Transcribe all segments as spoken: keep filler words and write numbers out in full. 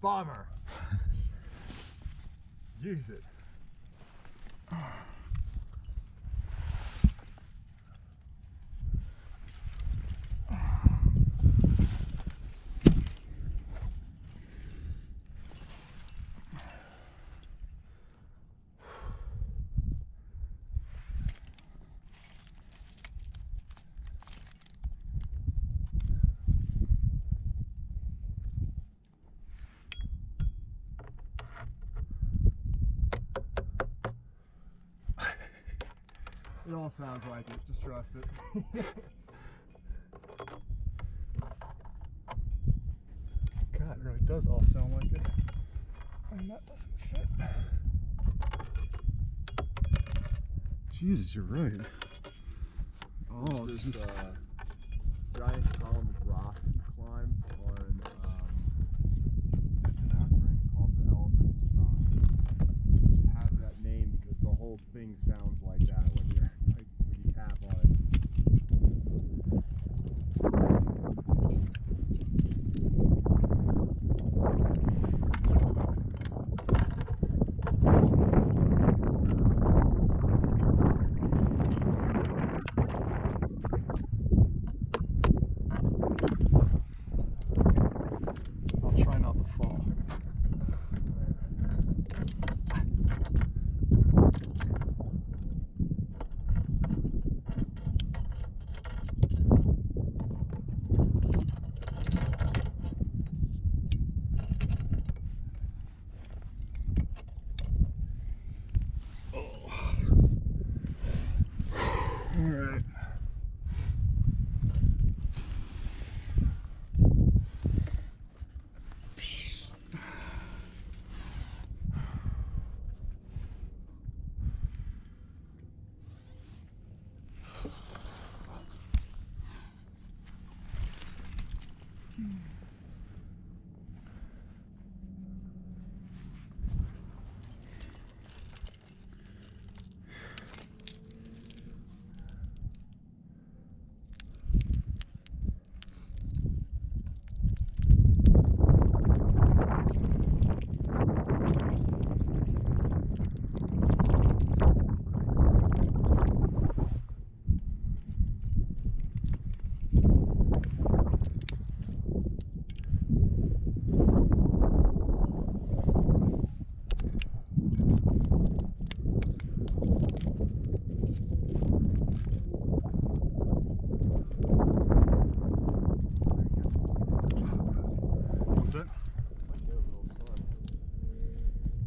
Bomber. Use it. It all sounds like it, just trust it. God, it really does all sound like it. And that doesn't fit. Jesus, you're right. Oh, there's just a uh, giant column of rock you climb on um, an afternoon called the Elephant's Trunk, which has that name because the whole thing sounds like that when you're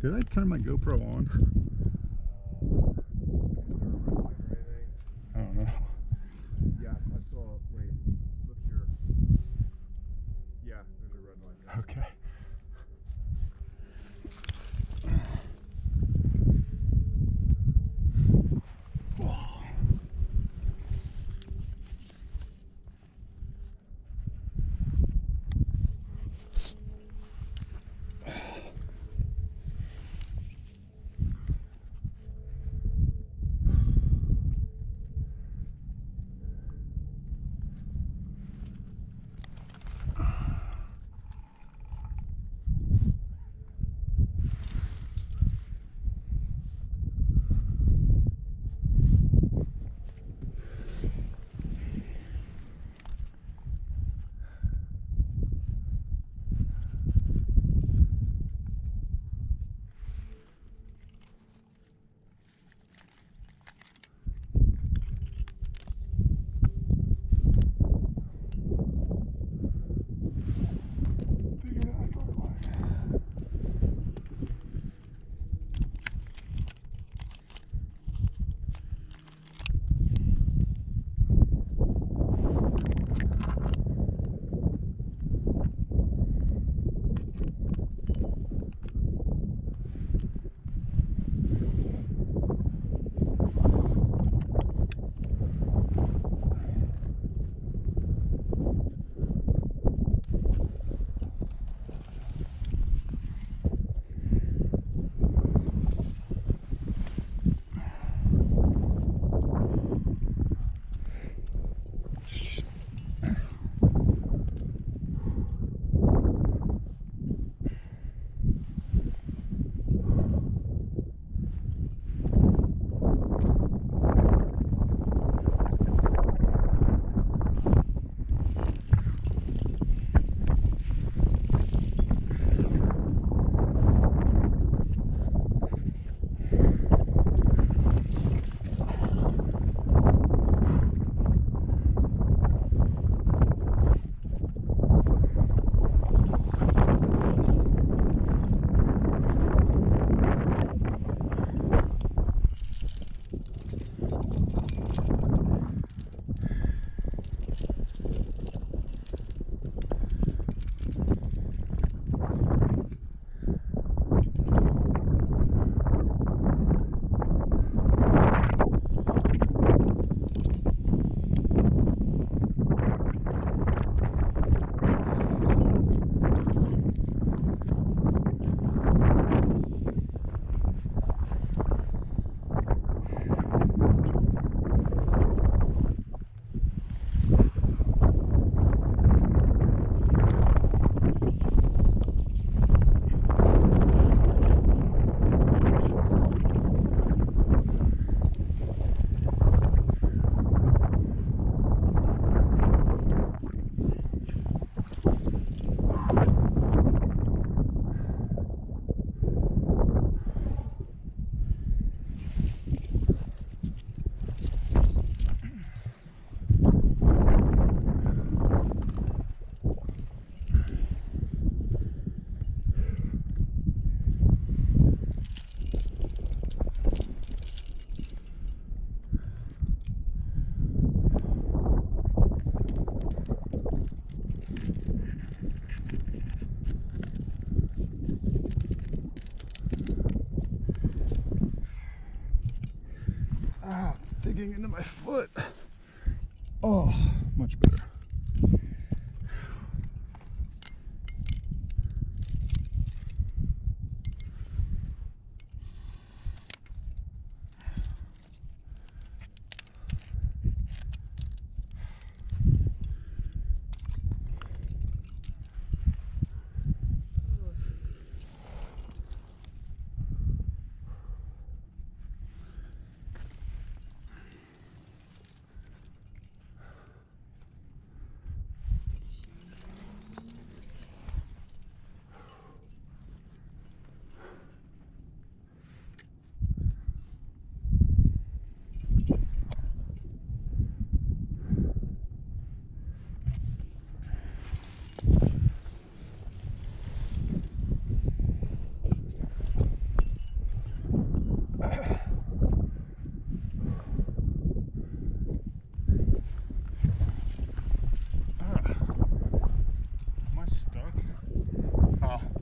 Did I turn my GoPro on? I don't know. Yeah, I saw. Wait, look here. Yeah, there's a red light. Okay. digging into my foot. Oh, much better.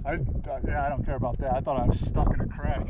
I, yeah, I don't care about that. I thought I was stuck in a crack.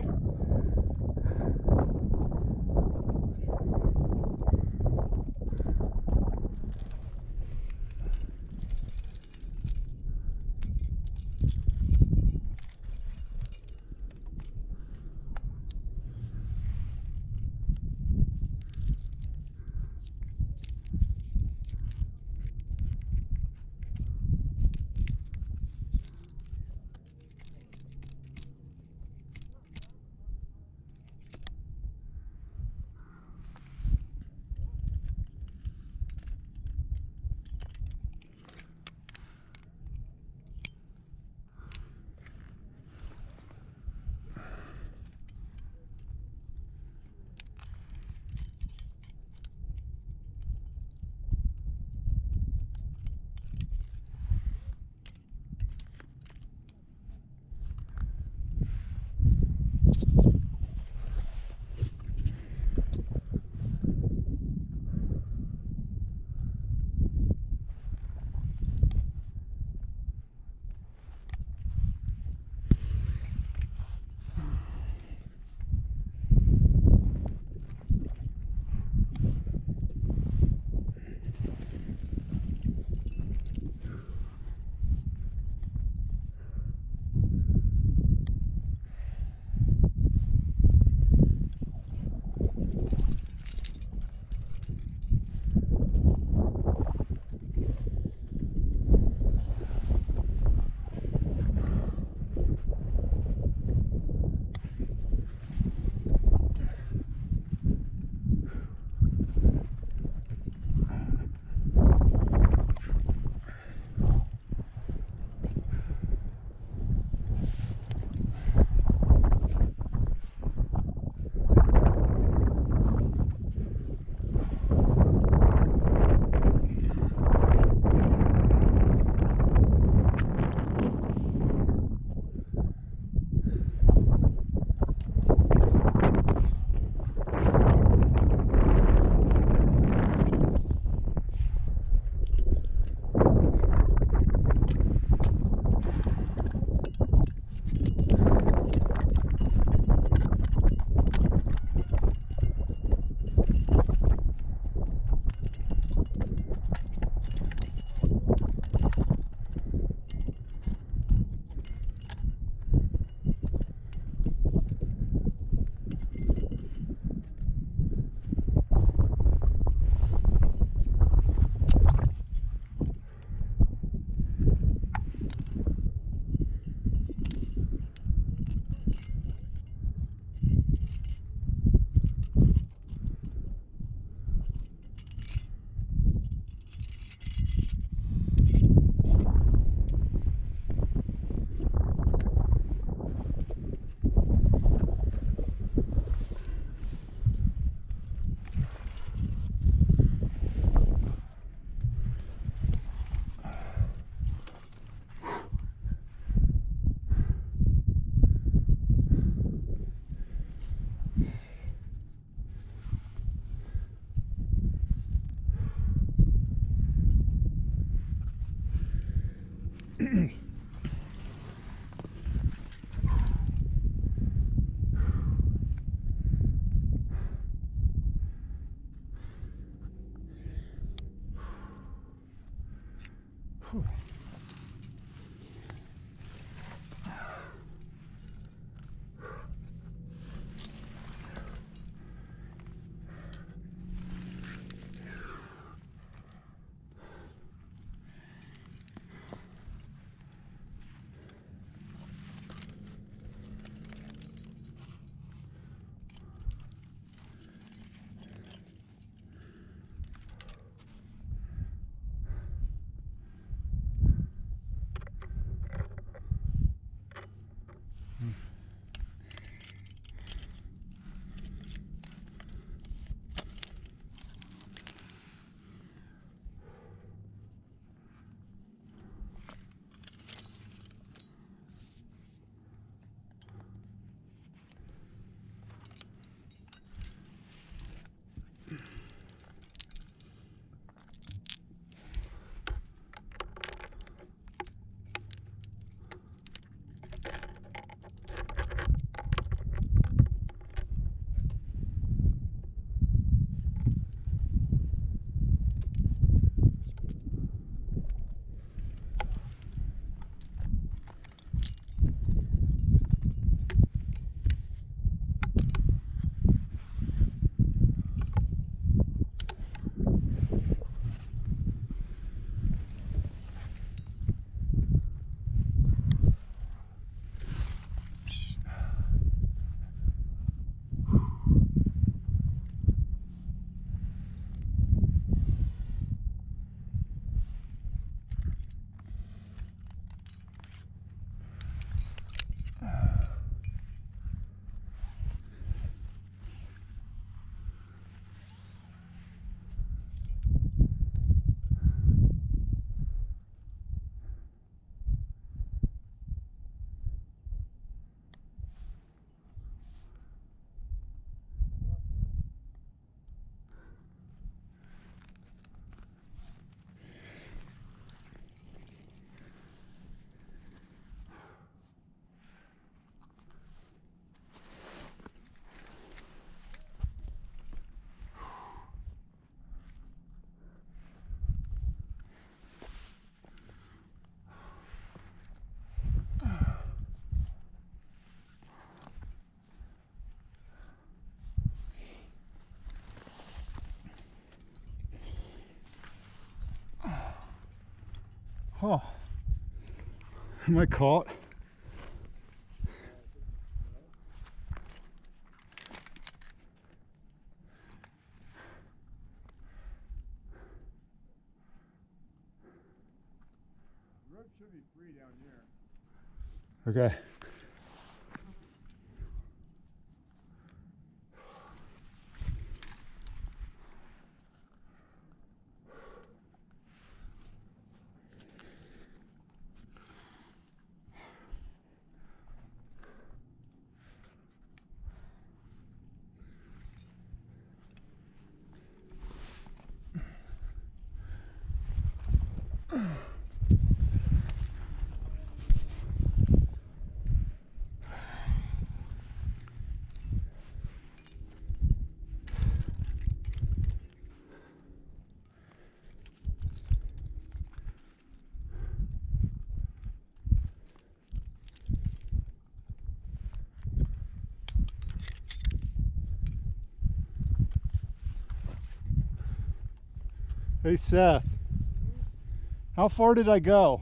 Whew. Oh, am I caught? The road should be free down here. Okay. Hey Seth, mm-hmm. How far did I go?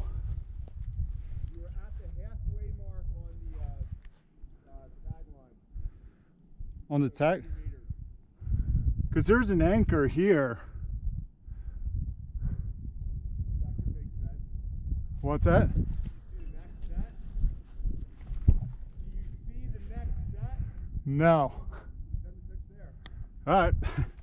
You were at the halfway mark on the uh, uh, tag line. On the tag? Because there's an anchor here. That could make sense. What's that? Do you see the next set? Do you see the next set? No. Send the pitch there. All right.